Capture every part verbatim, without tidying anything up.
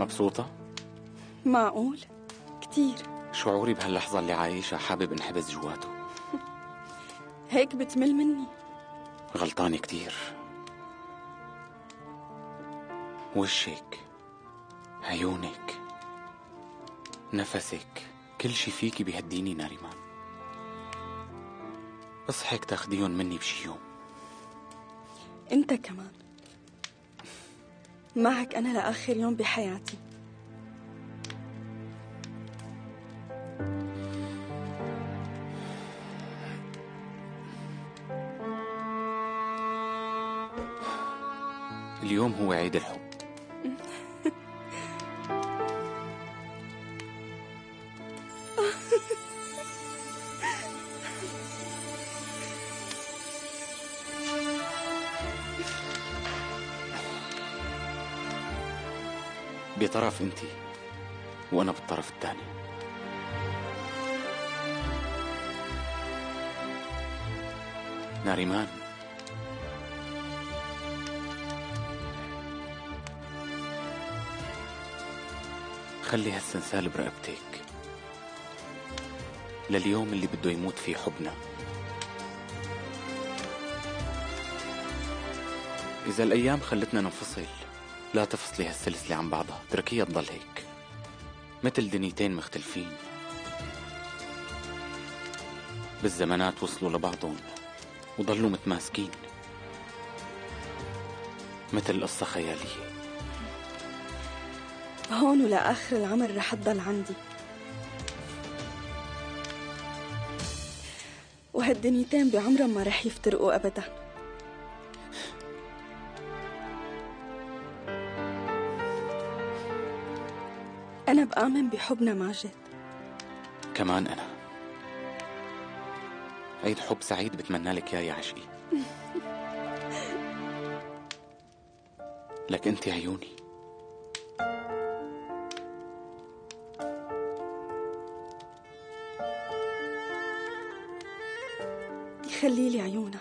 مبسوطة؟ معقول؟ كتير. شعوري بهاللحظة اللي عايشها حابب انحبس جواته. هيك بتمل مني. غلطانة كتير. وشك، عيونك، نفسك، كل شي فيكي بيهديني ناريمان. اصحك تاخديهم مني بشي يوم. انت كمان معك انا لاخر يوم بحياتي. اليوم هو عيد الحب. بطرف انتي وانا بالطرف الثاني. ناريمان، خلي هالسنسال برقبتك لليوم اللي بده يموت فيه حبنا. إذا الأيام خلتنا ننفصل، لا تفصلي هالسلسلة عن بعضها، اتركيها تضل هيك مثل دنيتين مختلفين بالزمانات وصلوا لبعضهم وضلوا متماسكين مثل قصة خيالية. هون ولآخر العمر رح تضل عندي، وهالدنيتين بعمرهم ما رح يفترقوا أبدا. أنا بآمن بحبنا ماجد. كمان أنا. عيد حب سعيد بتمنى لك يا يا عشقي. لك أنت عيوني، خلي لي عيونك.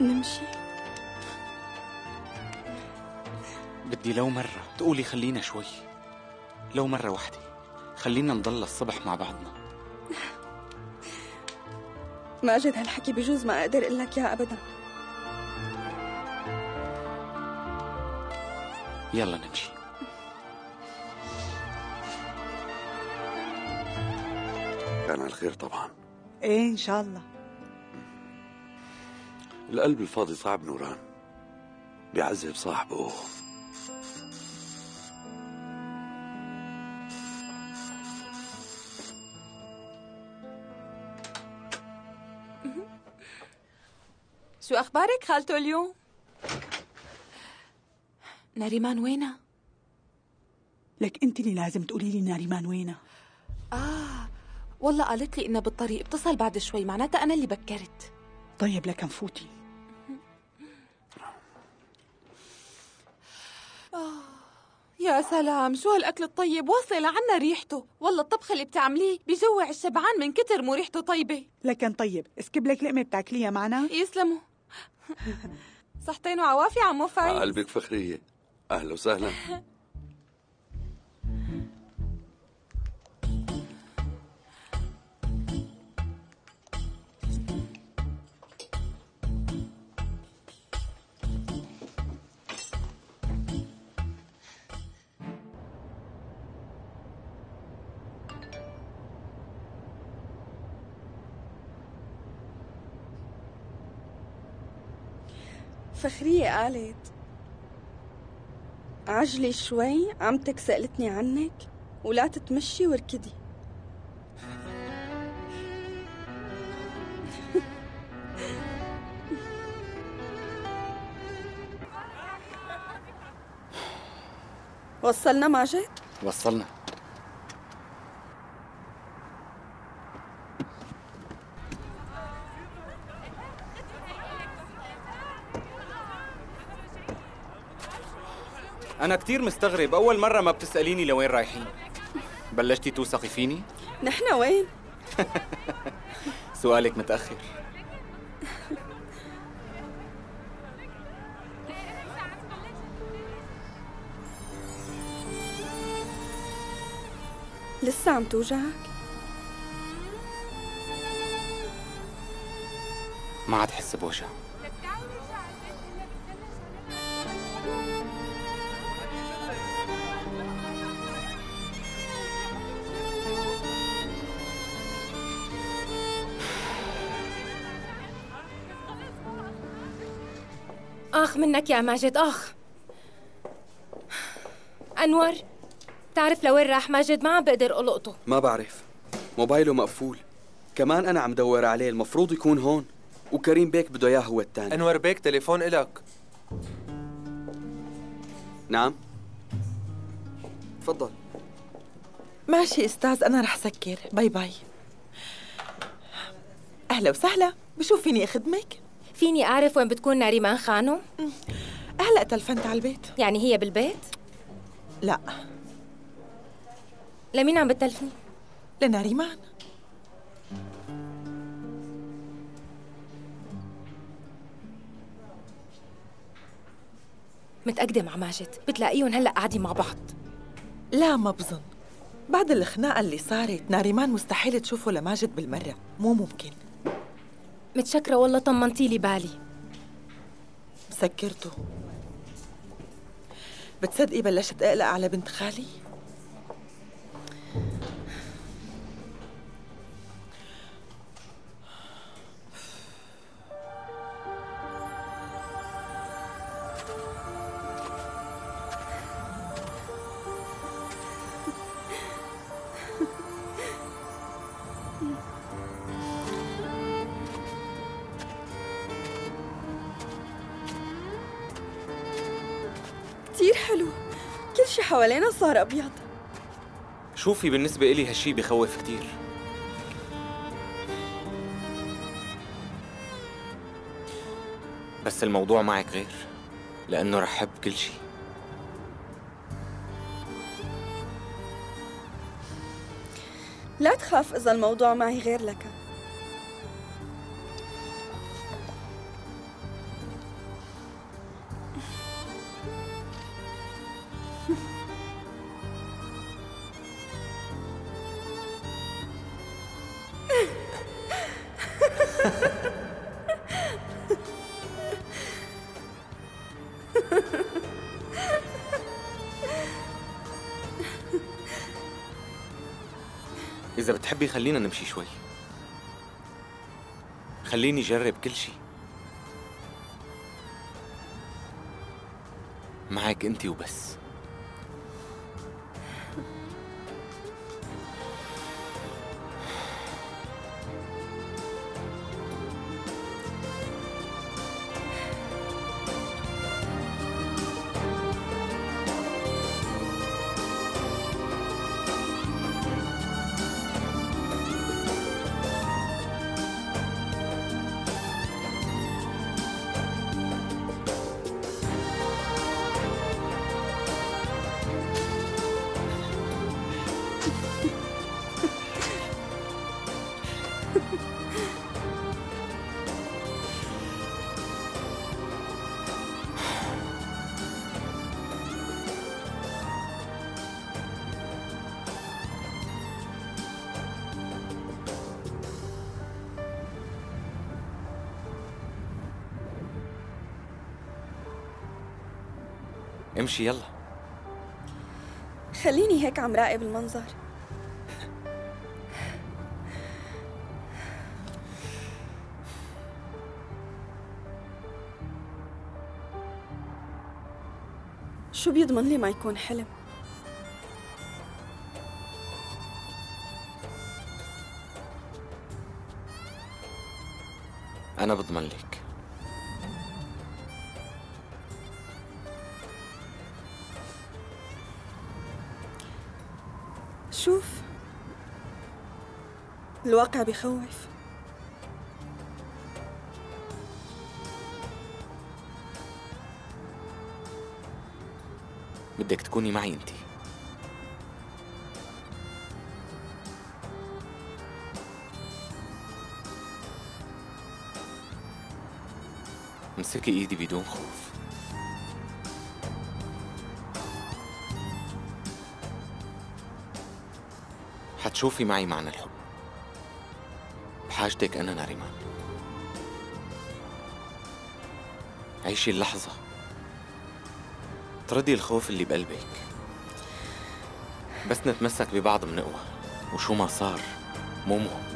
نمشي؟ بدي لو مرة تقولي خلينا شوي، لو مرة وحدي خلينا نضل الصبح مع بعضنا. ماجد هالحكي بجوز ما أقدر أقول لك يا أبدا. يلا نمشي. كان على الخير طبعا. إيه إن شاء الله. القلب الفاضي صعب نوران، بيعذب صاحبه. شو أخبارك خالته اليوم؟ ناريمان وينها؟ لك أنت اللي لازم تقولي لي ناريمان وينها. آه والله قالت لي إنها بالطريق، بتصل بعد شوي، معناتها أنا اللي بكرت. طيب لكن فوتي. آه يا سلام، شو هالأكل الطيب، واصل عنا ريحته. والله الطبخ اللي بتعمليه بجوع الشبعان من كتر مو ريحته طيبة. لكن طيب، اسكب لك لقمة بتاكليها معنا. يسلموا. صحتين وعوافي عمو فايز. قلبك فخرية. أهلا وسهلا. فخرية قالت عجلي شوي، عمتك سألتني عنك. ولا تتمشي واركدي. وصلنا ماجد؟ وصلنا. أنا كتير مستغرب، أول مرة ما بتسأليني لوين رايحين. بلشتي توثقي فيني؟ نحن وين؟ سؤالك متأخر. لسه عم توجعك؟ ما عاد حس بوجع. آخ منك يا ماجد، آخ. أنور، بتعرف لوين راح ماجد؟ ما عم بقدر ألقطه. ما بعرف، موبايله مقفول. كمان أنا عم دور عليه، المفروض يكون هون. وكريم بيك بده إياه هو الثاني. أنور بيك، تليفون إلك. نعم؟ تفضل. ماشي أستاذ، أنا رح سكر، باي باي. أهلا وسهلا، بشوف فيني أخدمك؟ فيني أعرف وين بتكون ناريمان خانو؟ هلأ تلفنت على البيت. يعني هي بالبيت؟ لا. لمين عم بتلفني؟ لناريمان. متأكدة مع ماجد، بتلاقيهم هلأ قاعدين مع بعض. لا ما بظن، بعد الخناقة اللي صارت ناريمان مستحيل تشوفه لماجد بالمرة، مو ممكن. متشكرة والله، طمنتي لي بالي. مسكرته. بتصدقي بلشت أقلق على بنت خالي؟ كتير حلو، كل شي حوالينا صار أبيض. شوفي بالنسبة إلي هالشي بخوف كتير. بس الموضوع معك غير، لأنه رح حب كل شي. لا تخاف، إذا الموضوع معي غير لك. إذا بتحبي خلينا نمشي شوي، خليني أجرب كل شي. معك أنتِ وبس. امشي يلا. خليني هيك عم راقب المنظر. شو بيضمن لي ما يكون حلم؟ أنا بضمن لك. شوف الواقع بخوف. بدك تكوني معي انتي. امسكي ايدي بدون خوف. حتشوفي معي معنى الحب. بحاجتك انا ناريمان. عيشي اللحظة. اطردي الخوف اللي بقلبك. بس نتمسك ببعض منقوى، وشو ما صار مو مهم.